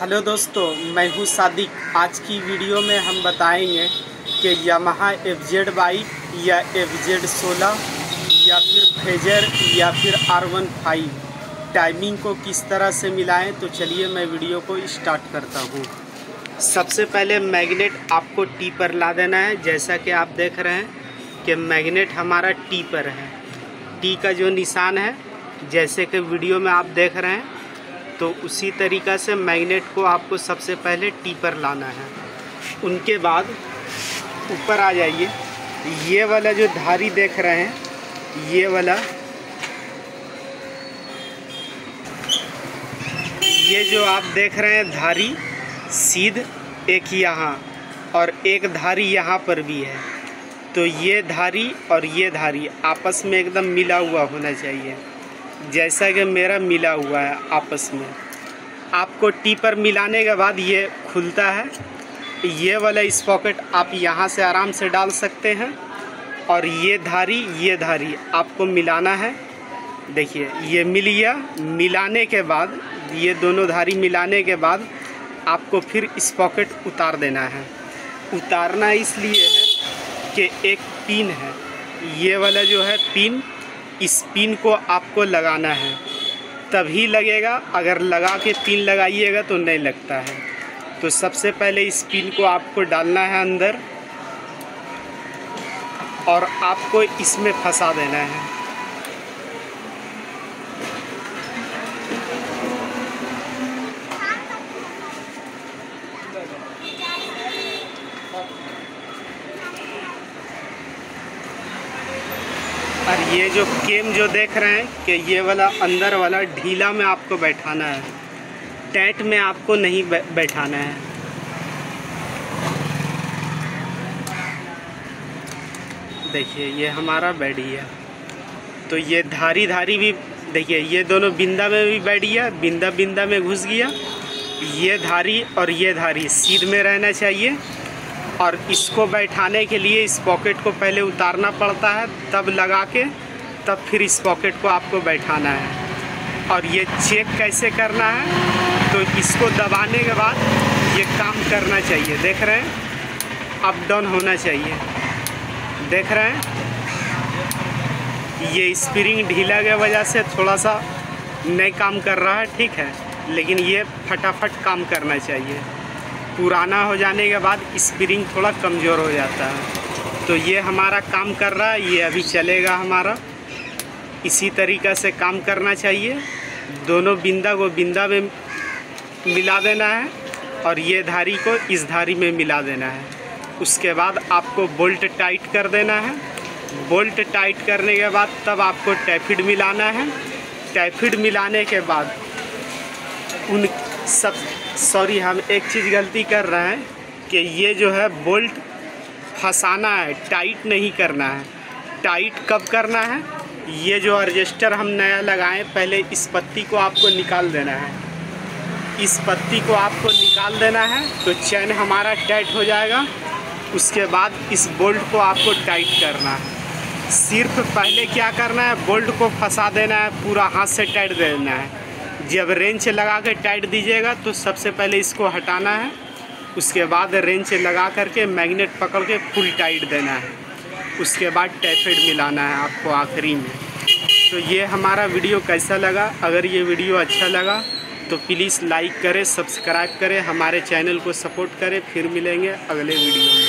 Hello दोस्तों, मैं हूँ सादिक। आज की वीडियो में हम बताएंगे कि यामाहा FZ बाइक या FZ 16 या फिर फेजर या फिर R15 टाइमिंग को किस तरह से मिलाएं। तो चलिए मैं वीडियो को स्टार्ट करता हूँ। सबसे पहले मैग्नेट आपको टी पर ला देना है। जैसा कि आप देख रहे हैं कि मैग्नेट हमारा टी पर है। टी का जो निशान है, जैसे कि वीडियो में आप देख रहे हैं, तो उसी तरीक़ा से मैग्नेट को आपको सबसे पहले टी पर लाना है। उनके बाद ऊपर आ जाइए। ये वाला जो धारी देख रहे हैं, ये जो आप देख रहे हैं धारी सीध एक यहाँ और एक धारी यहाँ पर भी है। तो ये धारी और ये धारी आपस में एकदम मिला हुआ होना चाहिए, जैसा कि मेरा मिला हुआ है आपस में। आपको टी पर मिलाने के बाद ये खुलता है। ये वाला इस पॉकेट आप यहाँ से आराम से डाल सकते हैं। और ये धारी आपको मिलाना है। देखिए ये मिल गया। मिलाने के बाद, ये दोनों धारी मिलाने के बाद आपको फिर इस पॉकेट उतार देना है। उतारना इसलिए है कि एक पिन है, ये वाला जो है पिन, इस पिन को आपको लगाना है, तभी लगेगा। अगर लगा के पिन लगाइएगा तो नहीं लगता है। तो सबसे पहले इस पिन को आपको डालना है अंदर और आपको इसमें फंसा देना है। और ये जो केम जो देख रहे हैं कि ये वाला अंदर वाला ढीला में आपको बैठाना है, टाइट में आपको नहीं बैठाना है। देखिए ये हमारा बैठ गया। तो ये धारी भी देखिए, ये दोनों बिंदा में भी बैठ गया, बिंदा में घुस गया। ये धारी और ये धारी सीध में रहना चाहिए। और इसको बैठाने के लिए इस पॉकेट को पहले उतारना पड़ता है, तब लगा के, तब फिर इस पॉकेट को आपको बैठाना है। और ये चेक कैसे करना है, तो इसको दबाने के बाद ये काम करना चाहिए। देख रहे हैं, अप डाउन होना चाहिए। देख रहे हैं ये स्प्रिंग ढीला की वजह से थोड़ा सा नहीं काम कर रहा है, ठीक है, लेकिन ये फटाफट काम करना चाहिए। पुराना हो जाने के बाद स्प्रिंग थोड़ा कमज़ोर हो जाता है। तो ये हमारा काम कर रहा है, ये अभी चलेगा हमारा। इसी तरीक़ा से काम करना चाहिए। दोनों बिंदा को बिंदा में मिला देना है और ये धारी को इस धारी में मिला देना है। उसके बाद आपको बोल्ट टाइट कर देना है। बोल्ट टाइट करने के बाद तब आपको टैफिड मिलाना है। टैफिड मिलाने के बाद उन सब, सॉरी, हम एक चीज़ गलती कर रहे हैं कि ये जो है बोल्ट फंसाना है, टाइट नहीं करना है। टाइट कब करना है, ये जो एडजस्टर हम नया लगाएं, पहले इस पत्ती को आपको निकाल देना है। इस पत्ती को आपको निकाल देना है तो चैन हमारा टाइट हो जाएगा। उसके बाद इस बोल्ट को आपको टाइट करना है। सिर्फ पहले क्या करना है, बोल्ट को फंसा देना है, पूरा हाथ से टाइट देना है। जब रेंच लगा के टाइट दीजिएगा तो सबसे पहले इसको हटाना है। उसके बाद रेंच लगा करके मैग्नेट पकड़ के फुल टाइट देना है। उसके बाद टैफिड मिलाना है आपको आखिरी में। तो ये हमारा वीडियो कैसा लगा? अगर ये वीडियो अच्छा लगा तो प्लीज़ लाइक करें, सब्सक्राइब करें, हमारे चैनल को सपोर्ट करें। फिर मिलेंगे अगले वीडियो में।